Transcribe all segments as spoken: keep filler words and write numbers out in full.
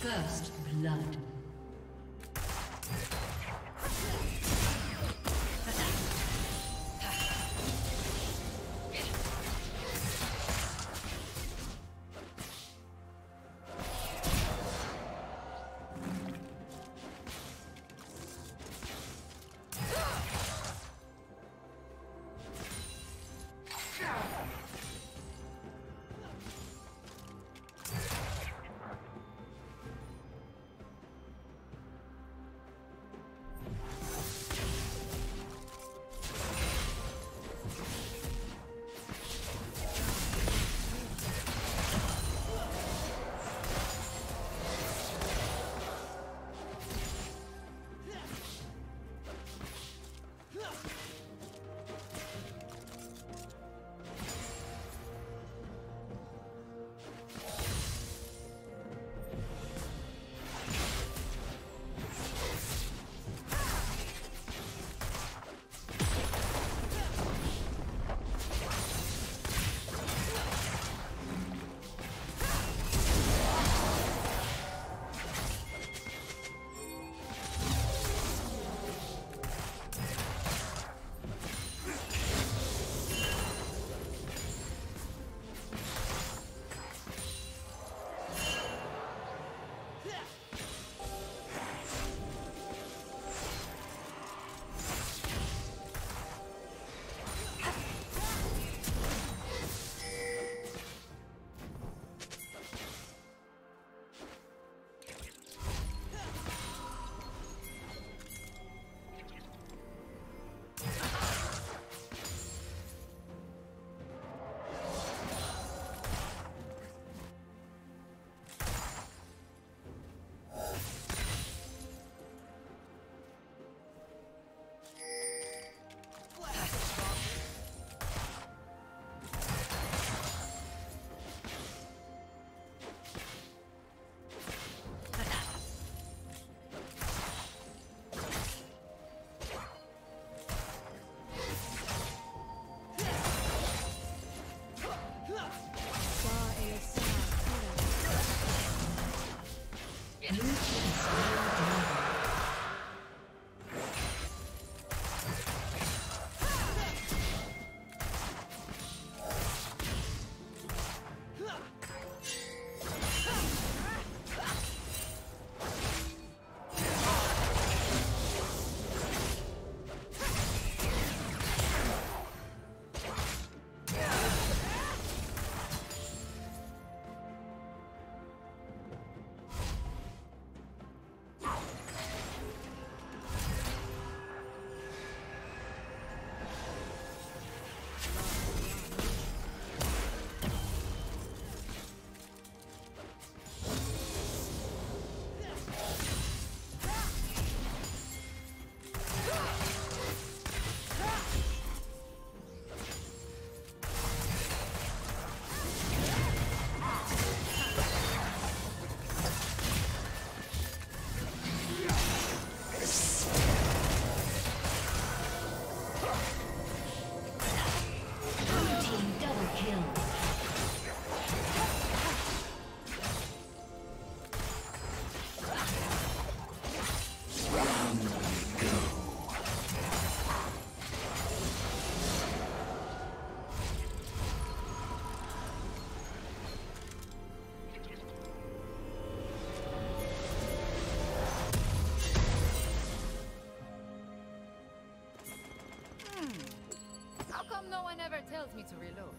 First blood. Tells me to reload.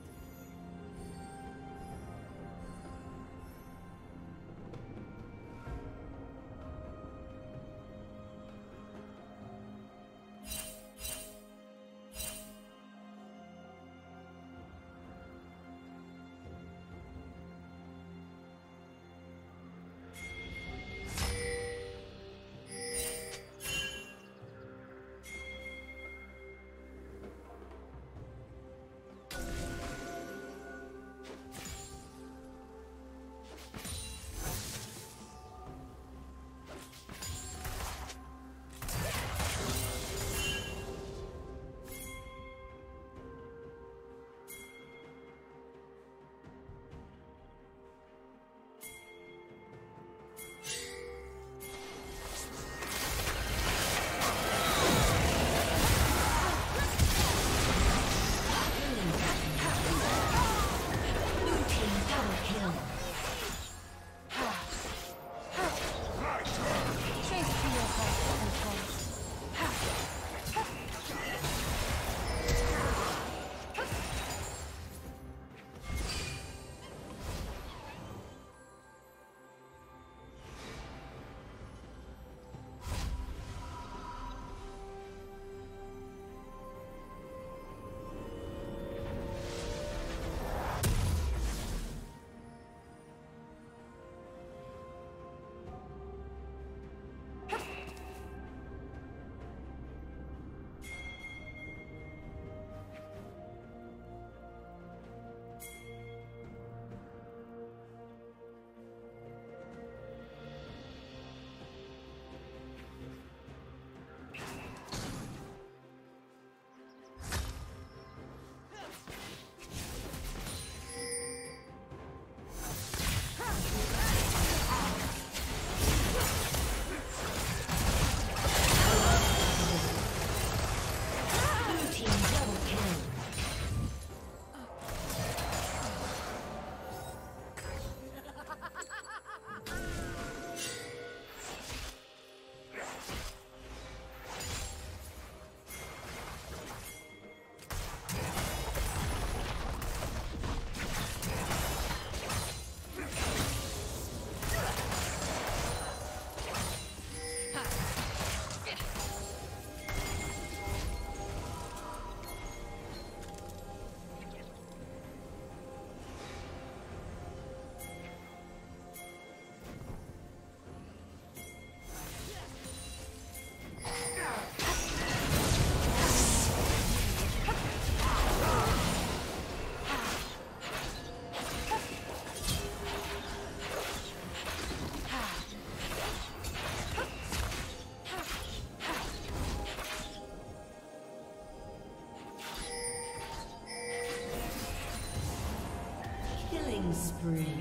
spree.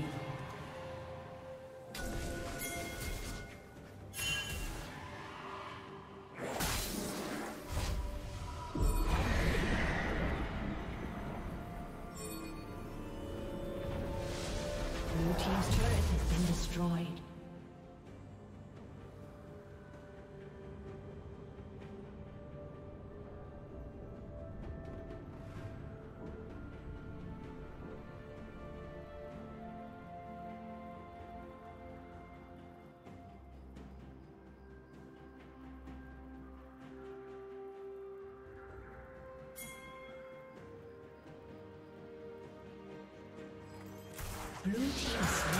Blue team slain.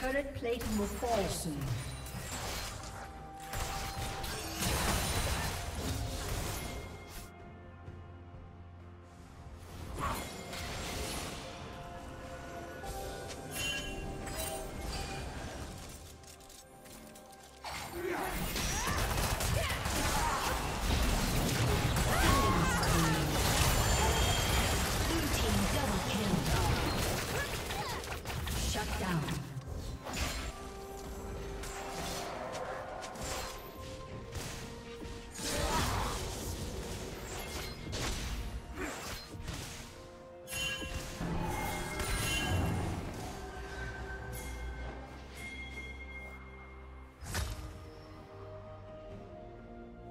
Turret plating will fall soon.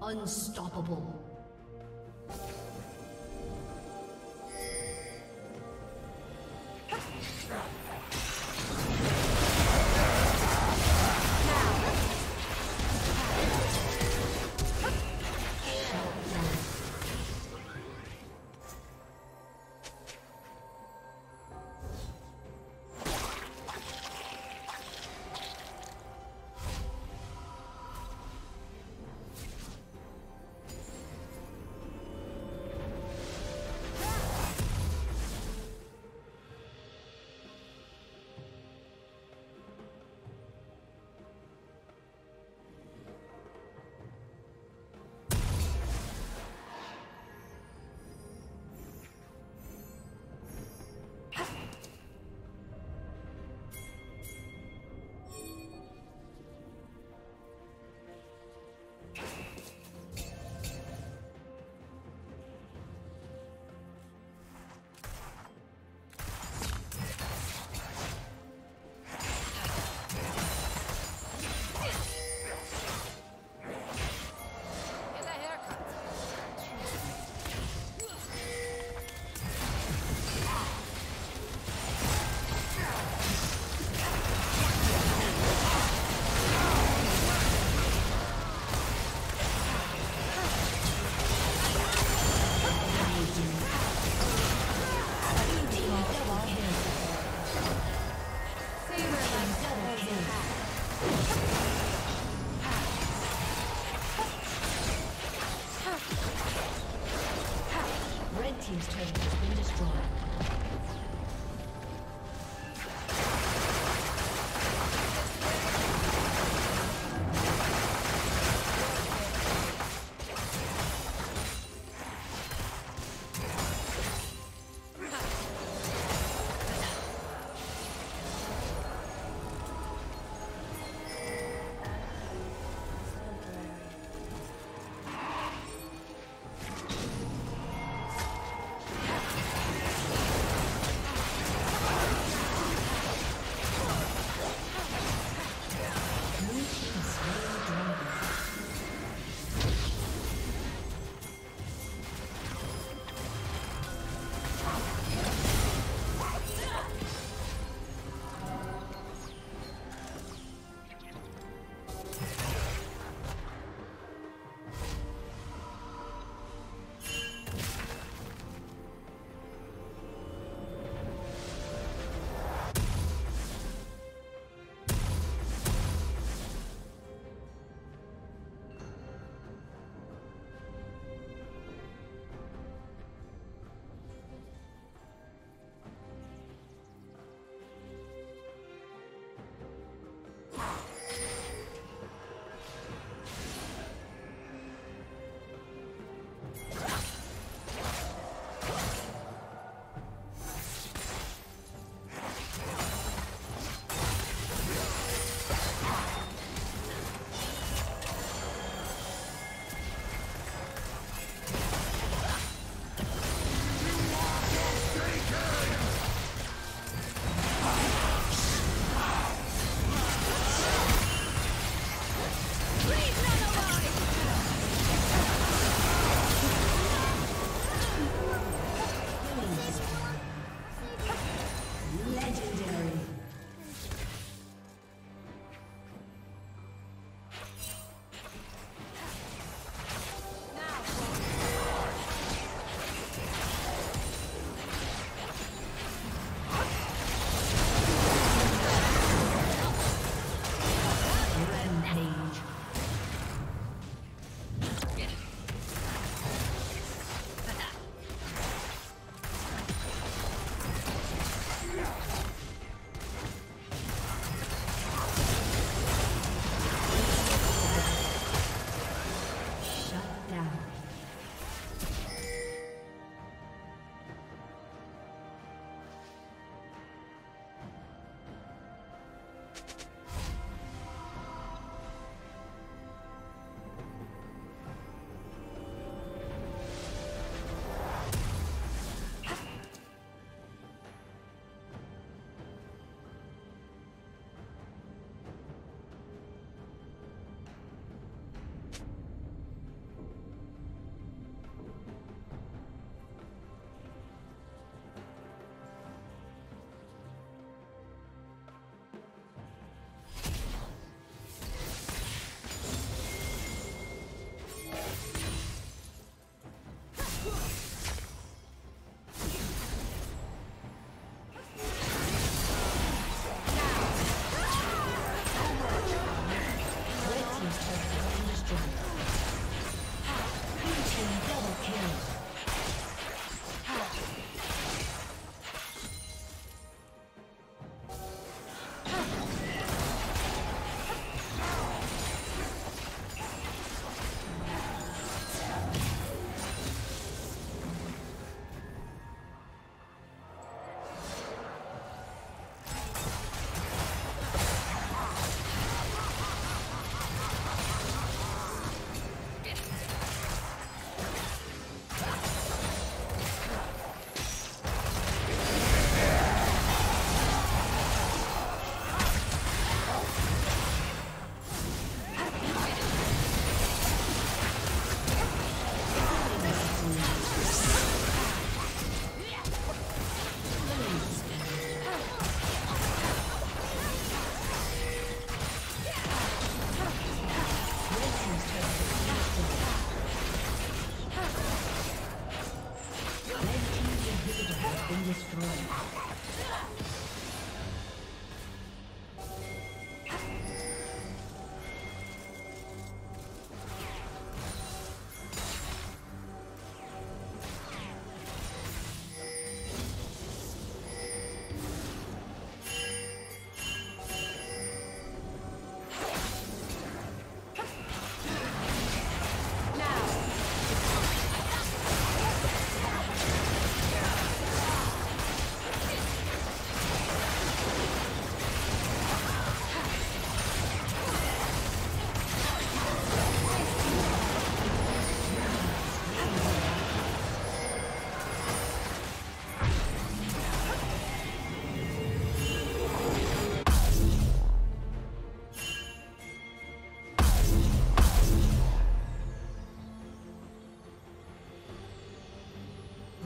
Unstoppable. team's turret has been destroyed.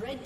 Red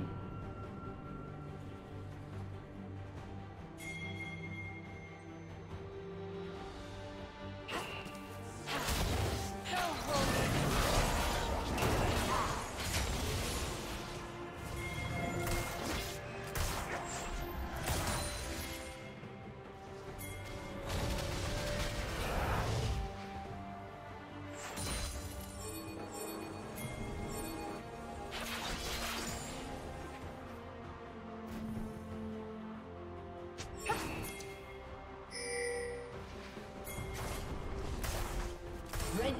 Red